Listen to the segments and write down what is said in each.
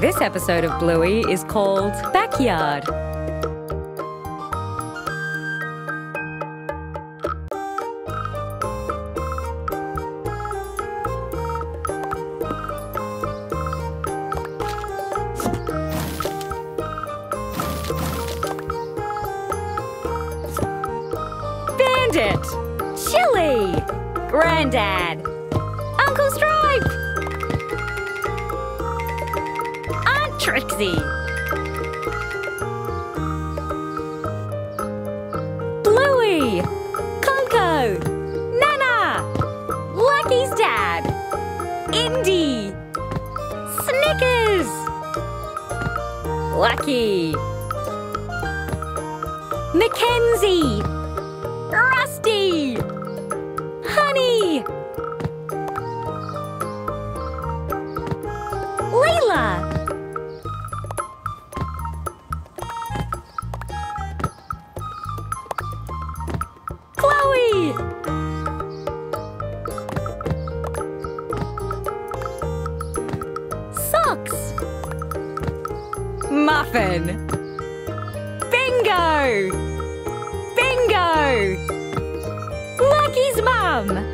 This episode of Bluey is called Backyard. Bandit, Chilli, Grandad, Uncle Stripe, Trixie, Bluey, Coco, Nana, Lucky's dad, Indy, Snickers, Lucky, McKenzie, Rusty, Honey, Leela. Bingo! Bingo! Lucky's mum!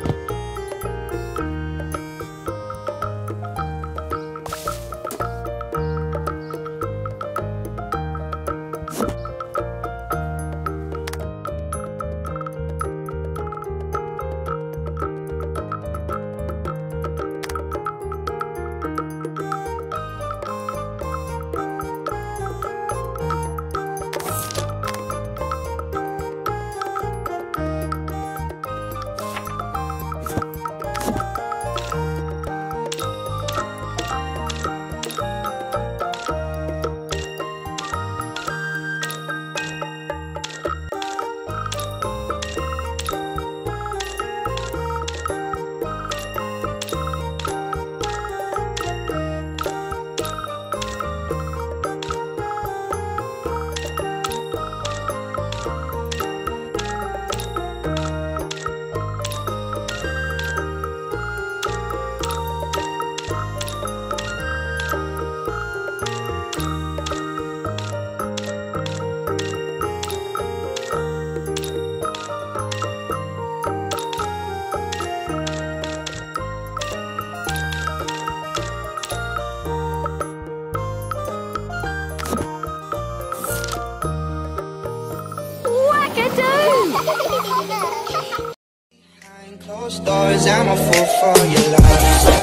Doors, I'm a fool for your love.